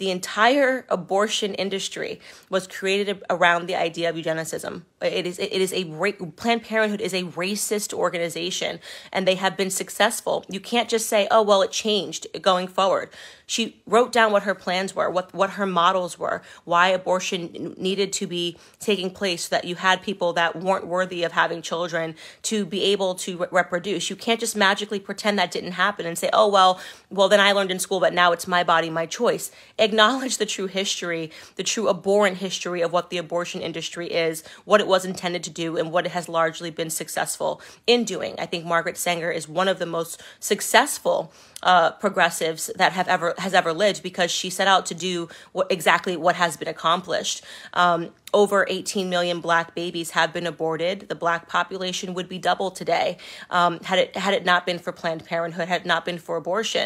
The entire abortion industry was created around the idea of eugenicism. Planned Parenthood is a racist organization, and they have been successful. You can't just say, oh, well, it changed going forward. She wrote down what her plans were, what her models were, why abortion needed to be taking place so that you had people that weren't worthy of having children to be able to reproduce. You can't just magically pretend that didn't happen and say, oh, well, then I learned in school, but now it's my body, my choice. Acknowledge the true history, the true abhorrent history of what the abortion industry is, what it was intended to do, and what it has largely been successful in doing. I think Margaret Sanger is one of the most successful progressives that has ever lived, because she set out to do exactly what has been accomplished. Over 18 million Black babies have been aborted. The Black population would be double today had it not been for Planned Parenthood, had it not been for abortion.